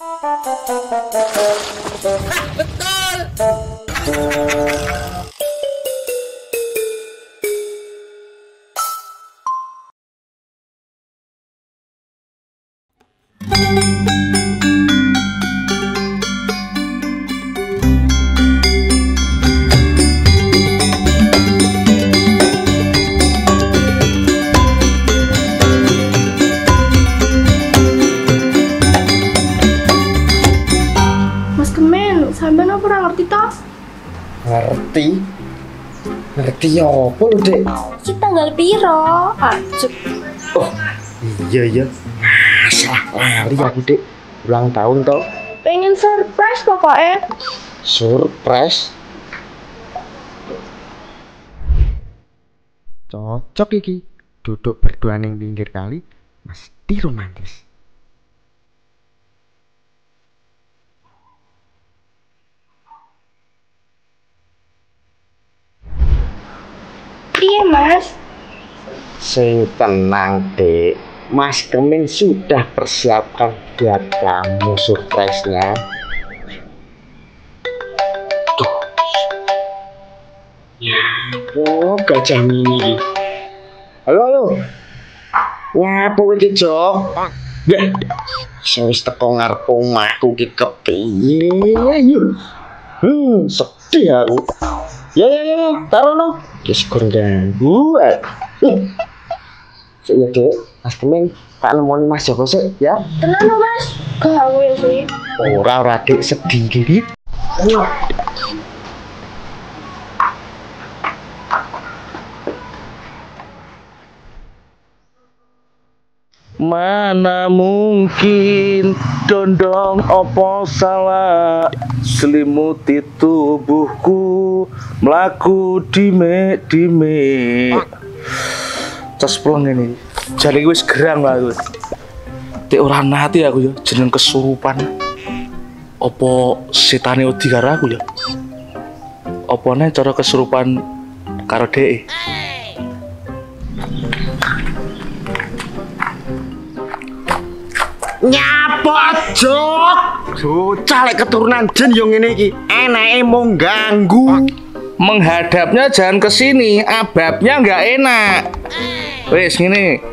Hah, betul. Ngerti apa lho, Dek? Iki tanggal piro? Ajek. Oh, iya. Salah lali aku, Dek. Ulang tahun toh. Pengen surprise pokoke. Surprise? Cocok iki. Duduk berdua ning pinggir kali, mesti romantis. Iya, Mas. Sing tenang, Dek. Mas Kemin sudah persiapkan buat kamu surprise-nya. Tuh. Ya, gajah mini. Halo. Wah, apa iki, Jok? Nggih. Wis teko ngarep omahku iki kepiye? Ayo. Sedih aku. Ya, taruh no. Yes, kurang buat. Iya, Dek. Mas Kemin, tak nemuin Mas Joko sih, ya? Tenang no, Mas. Kau yang sih. Ora, Dek, sedih. Mana mungkin dondong opo salah selimuti tubuhku mlaku dime cas pulang ini jari wis gerang aku te ora nate aku ya jeneng kesurupan opo setane wedi karo aku ya opone cara kesurupan karo Dek. Nyapa, Jok? Bocah lek keturunan jin yo ngene iki, enake mung ganggu. Menghadapnya jangan ke sini, ababnya enggak enak. Wis ngene.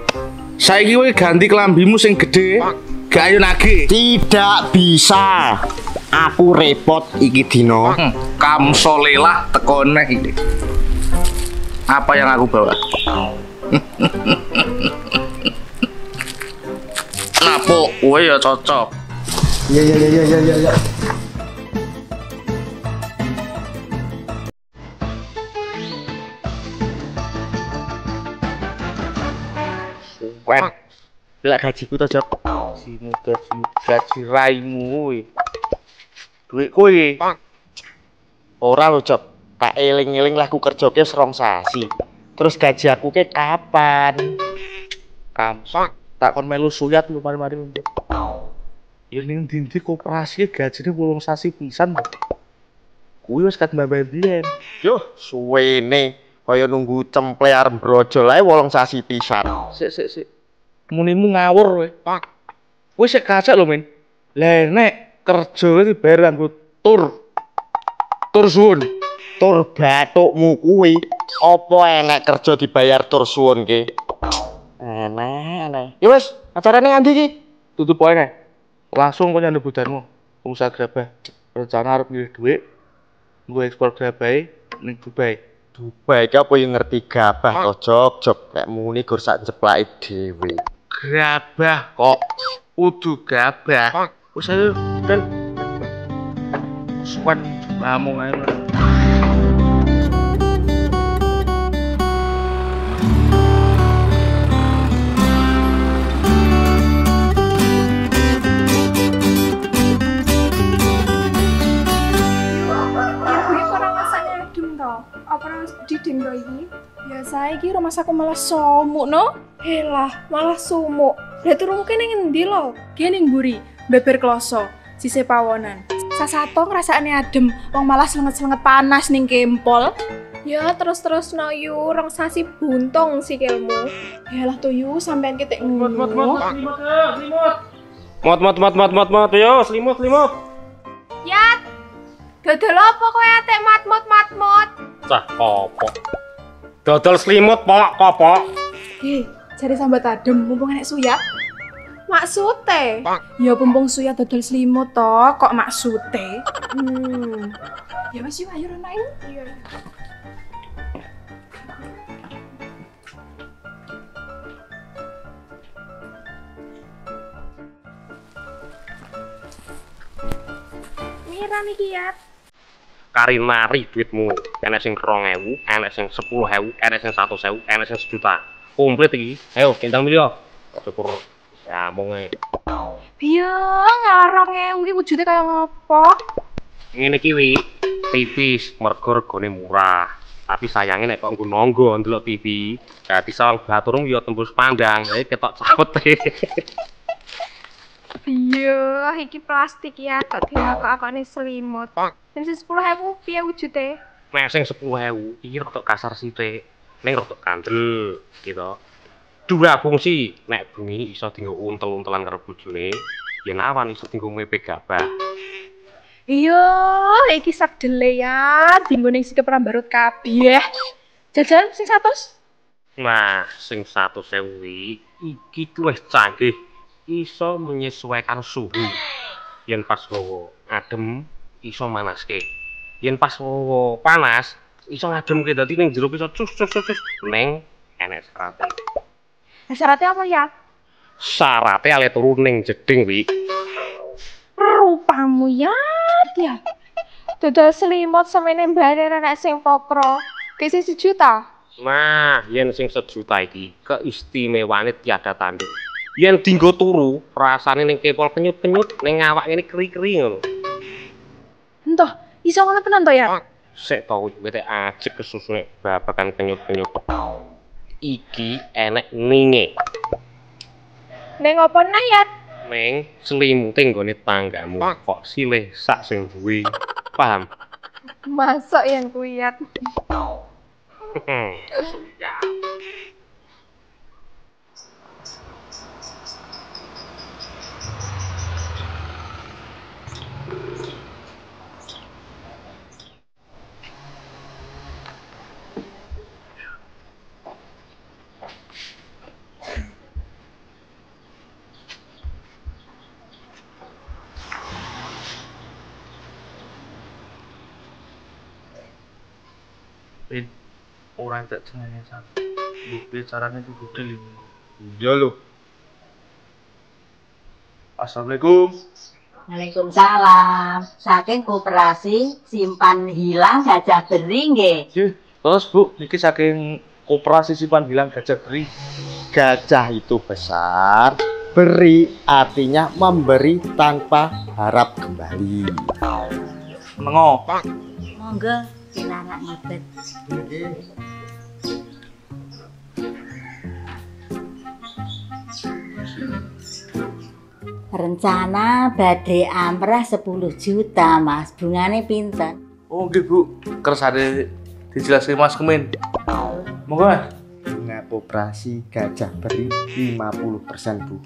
Saiki kowe ganti klambimu sing gedhe, gak ayo nagih. Tidak bisa. Aku repot iki dina. Kamsolelah teko neh iki. Apa yang aku bawa? Napo, kowe ya cocok. Iya. Wah. Lek gajiku to, Jok. Simu gaji raimu kuwi. Duit kowe. Ora lho, Jok. Tak eling-eling lah ku kerjake serong sasi. Terus gaji aku ke kapan? Kampang. Tak kon melu suyat lu mari-mari. Ya ning ndi koperasi gajine 8 sasi pisan. Kuwi wis kat mbamben. Yo, suwene kaya nunggu cemple arep brojol ae 8 sasi pisan. Sik. Munimu ngawur kowe. Pak. Kowe sik kacek lho, Min. Lah nek kerja dibayar nganggo tur. Tur suwun. Tur bathukmu kuwi. Apa enek kerja dibayar tur suwun ki? Aneh. Ya wes, acarane nganti iki. Tutup poe kae. Langsung kono nyandhu budarmu. Pengusaha grabah. Rencana arep ngirim dhuwit. Nggo ekspor grabahe ning Dubai. Dubai ki apa yo ngerti grabah to, Jok. Lek muni gur sak jeplaki dhewe. Grabah kok. Kudu grabah. Wis ayo, Ren. Suwen bamu ae. Ya saiki rumah aku malah somuk no. Elah, malah sumuk. Berarti rumahku ning endi lho? Ki ning mburi, beber kloso, sisih pawonan. Sasato ngrasakne adem, wong malah slenget-slenget panas ning kempol. Ya terus-terus no yu, rong sasi buntung sikilmu. Elah to yu, sampean ki tek ngimut. Mat yo selimut. Yat. Dodol apa kowe atik mat. Cah opo? Dodol selimut pok kopok. Heh, jare sambat adem mumpung enek suyap. Maksude? Ya mumpung suyap dodol selimut to, kok maksude? Ya wis yo ayo main. Iya. Rame iki ya. Kari nari duitmu. Ana sing 2000, ana sing 10000, ana sing 100000, ana sing 1 juta. Komplit iki. Ayo kendang milih. Syukur. Ya monge. Piye ngarang 2000 iki wujude kaya ngopo? Ngene iki wi, tipis mergo regane murah. Tapi sayangnya nek kok nggo nonggo ndelok TV, dadi sawang baturung ya tembus pandang. Jadi ketok capet. Iya, iki plastik ya, tadi aku selimut. Sing 10000 piye wujude? Nek sing 10000 iki rotok kasar sithik, ning rotok kandel gitu. Dua fungsi, nek bengi iso dienggo untel-untelan karo bojone, yen awan iso dienggo mepe gabah. Iya, iki sedele ya, dienggo ning sikep rambarut kabeh. Jajan sing 100? Nah, sing 100000 iki luwih canggih. Iso menyesuaikan suhu. Yen pas hawa adem iso manaske. Yen pas hawa panas iso ngademke, dadi ning jero iso cus ning enek syaratnya. Syaratnya apa ya? Syaratnya ale turu ning jeding wi. Rupamu ya, dia. Dodol selimut semene mbare nek sing pokro. Dise 1 juta. Nah, yen sing 1 juta iki keistimewaane tiada tanding. Yang dinggo turu, rasane ning kepol penyut-penyut, ning awake ini keri-keri ngono. Entoh, iso ngono tenan to ya? Sik to, wete ajek kesusune babakan penyut-penyut. Iki enek ninge. Ning opo neh ya? Ning slimting nggone tanggamu kok silih sak sing duwe. Paham? Masuk yang kuyat. Orang tak senangnya sana, bukti caranya itu bukti lima. Jalo. Assalamualaikum. Waalaikumsalam. Saking koperasi simpan hilang gajah beri nggih. Terus Bu, niki saking koperasi simpan hilang gajah beri. Gajah itu besar, beri artinya memberi tanpa harap kembali. Mengapa? Monggo. Anak ngabet. Rencana badai amrah 10 juta, Mas. Bungane pinten? Oh, nggih, Bu. Kersane dijelaskan Mas Kemen. Monggo, Mas. Bunga koperasi gajah beri 50%, Bu.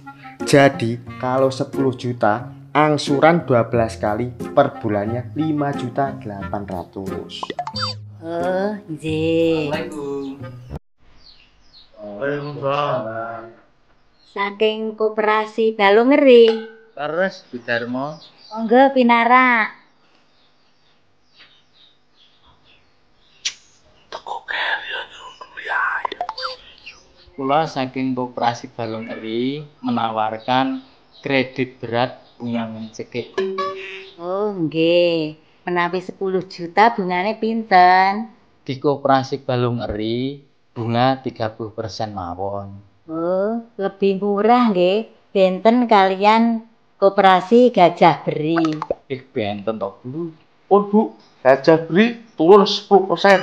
Jadi, kalau 10 juta angsuran 12 kali per bulannya 5.800.000. Oh, nggih. Assalamualaikum. Waalaikumsalam. Saking koperasi Balungeri. Terus Bu Darmo. Monggo pinarak. Teko keriyo kuwi. Kula saking koperasi Balungeri menawarkan kredit berat bunga mencekik. Oh nggih, menawi 10 juta bungane pinten? Di koperasi Balungeri bunga 30% mawon. Oh, lebih murah nggih, benten kalian koperasi Gajah Beri. Benten to, Bu. Oh, Bu, Gajah Beri turun 10%.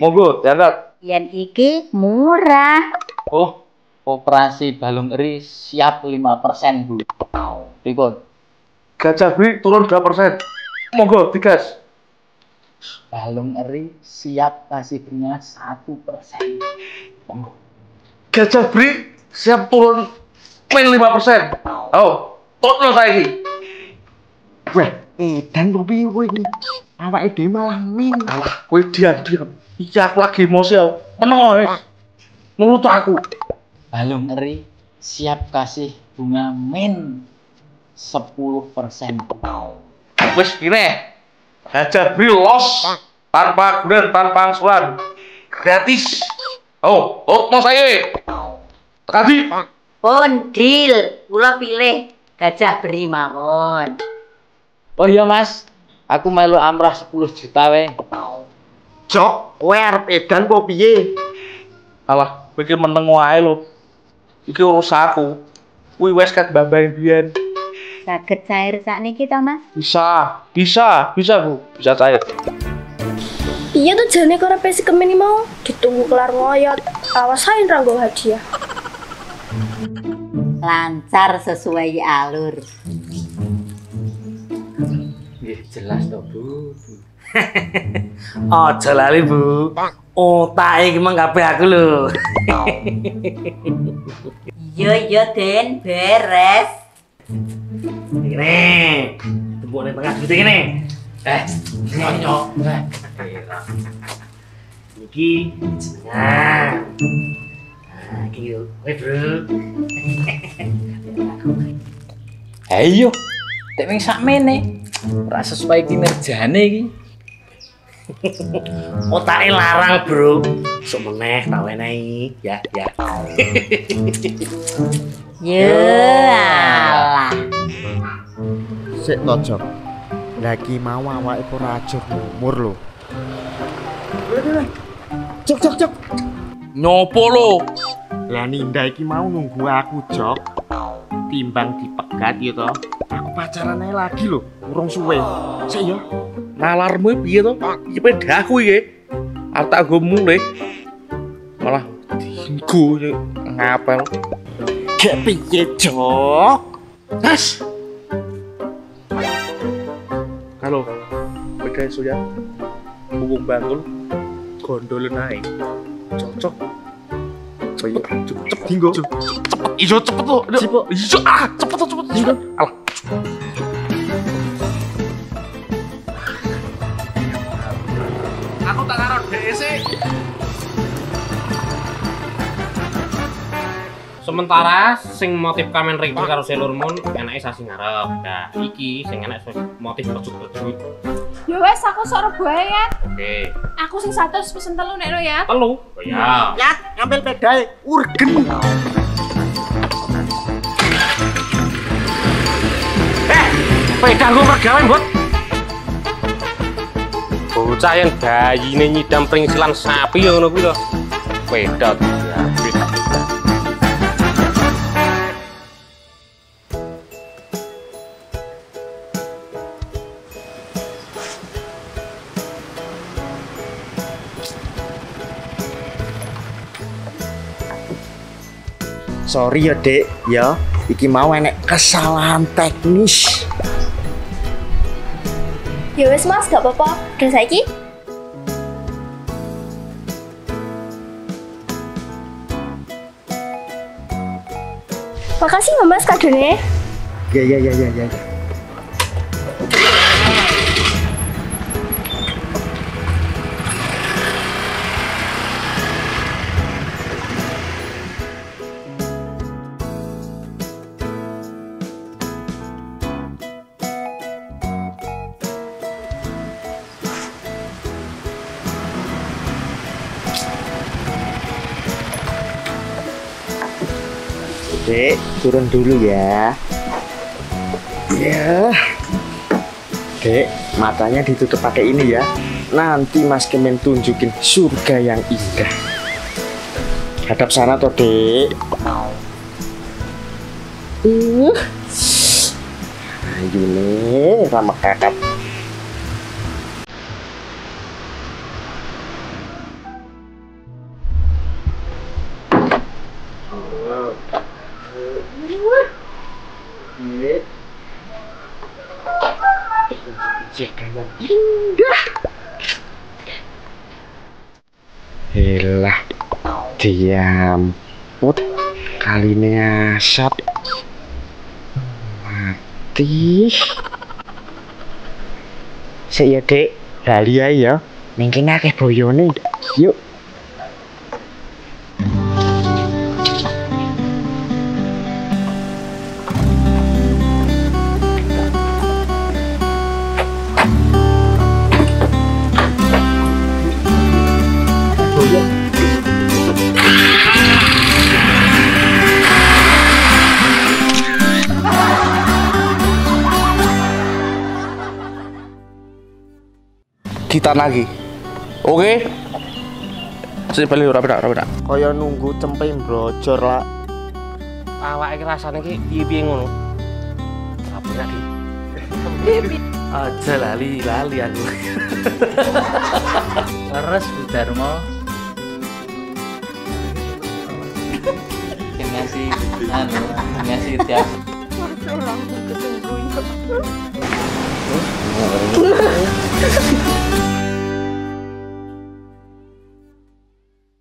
Monggo, diangkat. Yen iki murah. Oh, koperasi Balungeri siap 5%, Bu. Pripun? Gajah Beri turun 2%. Monggo digas. Balungeri siap kasih bunga 1%. Monggo. Gajah Beri siap turun 5%. Oh, Totno saiki. Weh, edan opo piye kowe iki? Awake dhewe malah min. Alah, kowe diam-diam. Iki aku lagi emosi aku. Meneng wis. Nurut aku. Balung eri siap kasih bunga min 10%. Wis pireh? Hajabril los tanpa guran tanpa angsuran. Gratis. Oh, Totno saiki. Tadi pun deal, kula pilih Gajah Beri mawon. Oh iya Mas, aku melu amrah 10 juta we. Cok, kowe arep edan opo piye? Alah, kowe iki meneng wae lho. Iki urusanku. Kuwi wis kat babang biyen. Saged cair sakniki to, Mas? Bisa, Bu. Bisa cair. Iya tuh jane kok repesi kemeni mau. Ditunggu kelar ngoyot. Awas ae nggo hadiah. Lancar sesuai alur. Jelas toh, Bu. Aja lali, Bu. Otake iki menggawe aku lho. Iya, Den, beres. Ngene. Tembokne tengah gitu ngene. Nyonyok. Iki jenengan. Ayo, bro. Ayo, tak ming sakmene. Ora sesuai kinerjane iki. Otake larang, bro. Sok meneh tak wenehi, ya. Ya Allah. Sik tojok. Lagi mau awake ora ajur umur lho. Cok. Nyopo lho? Lah Ninda iki mau nunggu aku, Jok. Timbang dipegat ya toh. Aku pacaran ae lagi lho, urung suwe. Sik ya. Nalarmu piye toh? Iki pedhaku iki. Arep tak gomu le. Malah dienggo ngapel. Gak piye, Jok. Mas. Halo. Pedhe suya. Bubung bangkul. Gondol naik. Cocok. Cepet dinggo. Cepet. Alah. Aku tak karo DEC. Sementara sing motif Kamen Rider karo Sailor Moon enake sasi ngarep. Nah, iki sing enak motif pecut-pecut. Ya wes aku sok rebo ae ya. Oke. Aku sing 100 pesen 3 nek ya. 3. Oh ya. Ya, ngambil pedae urgen. Pedang gua pergawen, Bot. Bocah yang bayine nyidam pringsilan sapi ya ngono kuwi to. Pedot. Sorry ya, Dek, ya. Iki mau enek kesalahan teknis. Ya wis, Mas, gak apa-apa. Dan saiki. Makasih, Mas, kadone. Ya. Dek, turun dulu ya. Ya. Dek, matanya ditutup pakai ini ya. Nanti Mas Kemen tunjukin surga yang indah. Hadap sana toh, Dek. Ayo nih, sama kakak. Helah, diam. Kali ini asap. putih. Sik ya, Dik. Bali ae ya. Ning kene akeh boyone. Yuk. Kita lagi, oke? Saya balik rapi nak. Kaya nunggu cempe brojor lah. Awak rasanya ki ibi ngono. Rapi lagi. Aja lali aku. Terus Budarmo. Ngasih tiap. Langsung ketemu.